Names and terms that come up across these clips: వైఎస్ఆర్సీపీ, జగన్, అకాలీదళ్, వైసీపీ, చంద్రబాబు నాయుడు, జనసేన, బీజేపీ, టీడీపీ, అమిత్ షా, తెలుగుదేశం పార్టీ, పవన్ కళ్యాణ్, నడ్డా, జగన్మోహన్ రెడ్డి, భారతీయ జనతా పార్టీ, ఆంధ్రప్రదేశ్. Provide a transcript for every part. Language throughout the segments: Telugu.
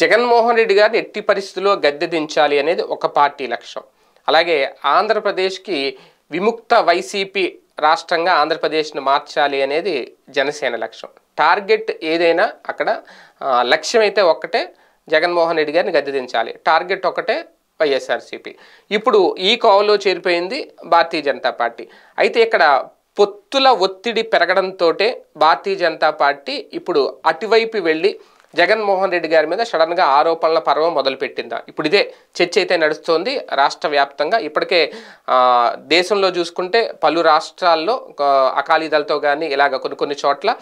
జగన్మోహన్ రెడ్డి గారిని ఎట్టి పరిస్థితుల్లో గద్దె దించాలి అనేది ఒక పార్టీ లక్ష్యం. అలాగే ఆంధ్రప్రదేశ్కి విముక్త వైసీపీ రాష్ట్రంగా ఆంధ్రప్రదేశ్ను మార్చాలి అనేది జనసేన లక్ష్యం. టార్గెట్ ఏదైనా అక్కడ లక్ష్యం అయితే ఒక్కటే, జగన్మోహన్ రెడ్డి గారిని గద్దె దించాలి. టార్గెట్ ఒకటే వైఎస్ఆర్సీపీ. ఇప్పుడు ఈ కోవలో చేరిపోయింది భారతీయ జనతా పార్టీ. అయితే ఇక్కడ పొత్తుల ఒత్తిడి పెరగడంతో భారతీయ జనతా పార్టీ ఇప్పుడు అటువైపు వెళ్ళి జగన్మోహన్ రెడ్డి గారి మీద సడన్గా ఆరోపణల పర్వం మొదలుపెట్టిందా? ఇప్పుడు ఇదే చర్చ అయితే నడుస్తోంది రాష్ట్ర వ్యాప్తంగా. ఇప్పటికే దేశంలో చూసుకుంటే పలు రాష్ట్రాల్లో అకాలీదళతో కానీ ఇలాగ కొన్ని చోట్ల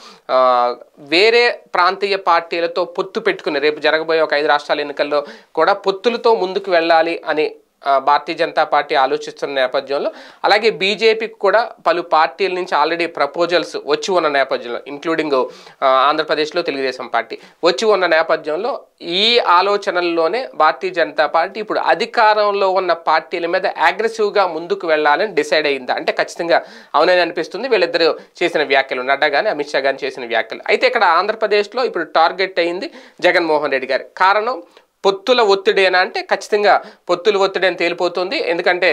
వేరే ప్రాంతీయ పార్టీలతో పొత్తు పెట్టుకుని రేపు జరగబోయే ఒక 5 రాష్ట్రాల ఎన్నికల్లో కూడా పొత్తులతో ముందుకు వెళ్ళాలి అని భారతీయ జనతా పార్టీ ఆలోచిస్తున్న నేపథ్యంలో, అలాగే బీజేపీకి కూడా పలు పార్టీల నుంచి ఆల్రెడీ ప్రపోజల్స్ వచ్చి ఉన్న నేపథ్యంలో, ఇంక్లూడింగ్ ఆంధ్రప్రదేశ్లో తెలుగుదేశం పార్టీ వచ్చి ఉన్న నేపథ్యంలో, ఈ ఆలోచనల్లోనే భారతీయ జనతా పార్టీ ఇప్పుడు అధికారంలో ఉన్న పార్టీల మీద అగ్రెసివ్గా ముందుకు వెళ్ళాలని డిసైడ్ అయ్యిందా అంటే ఖచ్చితంగా అవునని అనిపిస్తుంది. వీళ్ళిద్దరూ చేసిన వ్యాఖ్యలు, నడ్డా కానీ అమిత్ షా కానీ చేసిన వ్యాఖ్యలు. అయితే ఇక్కడ ఆంధ్రప్రదేశ్లో ఇప్పుడు టార్గెట్ అయింది జగన్మోహన్ రెడ్డి గారు. కారణం పొత్తుల ఒత్తిడేనా అంటే ఖచ్చితంగా పొత్తుల ఒత్తిడి అని తేలిపోతుంది. ఎందుకంటే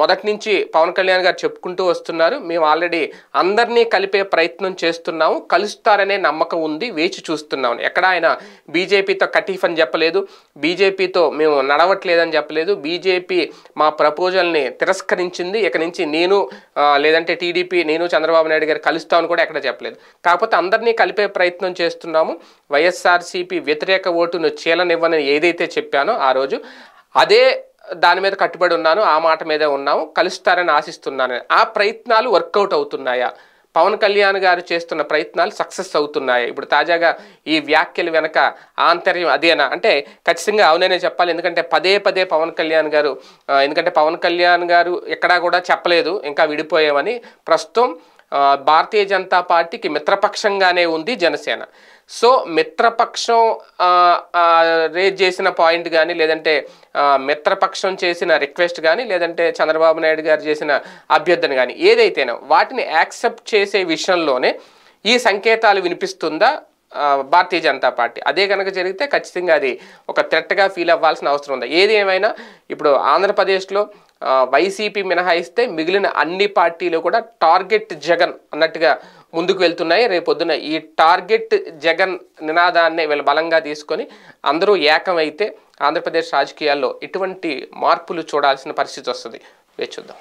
మొదటి నుంచి పవన్ కళ్యాణ్ గారు చెప్పుకుంటూ వస్తున్నారు, మేము ఆల్రెడీ అందరినీ కలిపే ప్రయత్నం చేస్తున్నాము, కలుస్తారనే నమ్మకం ఉంది, వేచి చూస్తున్నాము. ఎక్కడ ఆయన బీజేపీతో కటీఫ్ అని చెప్పలేదు, బీజేపీతో మేము నడవట్లేదని చెప్పలేదు, బీజేపీ మా ప్రపోజల్ని తిరస్కరించింది, ఇక నుంచి నేను లేదంటే టీడీపీ, నేను చంద్రబాబు నాయుడు గారు కలుస్తామని కూడా ఎక్కడ చెప్పలేదు. కాకపోతే అందరినీ కలిపే ప్రయత్నం చేస్తున్నాము, వైఎస్ఆర్సీపీ వ్యతిరేక ఓటును చీలనివ్వని ఏదైతే చెప్పానో ఆ రోజు అదే దాని మీద కట్టుబడి ఉన్నాను, ఆ మాట మీదే ఉన్నాము, కలుస్తారని ఆశిస్తున్నాను. ఆ ప్రయత్నాలు వర్కౌట్ అవుతున్నాయా? పవన్ కళ్యాణ్ గారు చేస్తున్న ప్రయత్నాలు సక్సెస్ అవుతున్నాయా? ఇప్పుడు తాజాగా ఈ వ్యాఖ్యలు వెనక ఆంతర్యం అదేనా అంటే ఖచ్చితంగా అవుననే చెప్పాలి. ఎందుకంటే పదే పవన్ కళ్యాణ్ గారు, ఎందుకంటే పవన్ కళ్యాణ్ గారు ఎక్కడా కూడా చెప్పలేదు ఇంకా విడిపోయామని. ప్రస్తుతం భారతీయ జనతా పార్టీకి మిత్రపక్షంగానే ఉంది జనసేన. సో మిత్రపక్షం రేజ్ చేసిన పాయింట్ కానీ, లేదంటే మిత్రపక్షం చేసిన రిక్వెస్ట్ కానీ, లేదంటే చంద్రబాబు నాయుడు గారు చేసిన అభ్యర్థన కానీ ఏదైతేనో వాటిని యాక్సెప్ట్ చేసే విషయంలోనే ఈ సంకేతాలు వినిపిస్తుందా భారతీయ జనతా పార్టీ? అదే కనుక జరిగితే ఖచ్చితంగా అది ఒక థ్రెట్గా ఫీల్ అవ్వాల్సిన అవసరం ఉంది. ఏది ఏమైనా ఇప్పుడు ఆంధ్రప్రదేశ్లో వైసీపీ మినహాయిస్తే మిగిలిన అన్ని పార్టీలు కూడా టార్గెట్ జగన్ అన్నట్టుగా ముందుకు వెళ్తున్నాయి. రేపొద్దున ఈ టార్గెట్ జగన్ నినాదాన్ని వీళ్ళు బలంగా తీసుకొని అందరూ ఏకమైతే ఆంధ్రప్రదేశ్ రాజకీయాల్లో ఎటువంటి మార్పులు చూడాల్సిన పరిస్థితి వస్తుంది. వేచి చూద్దాం.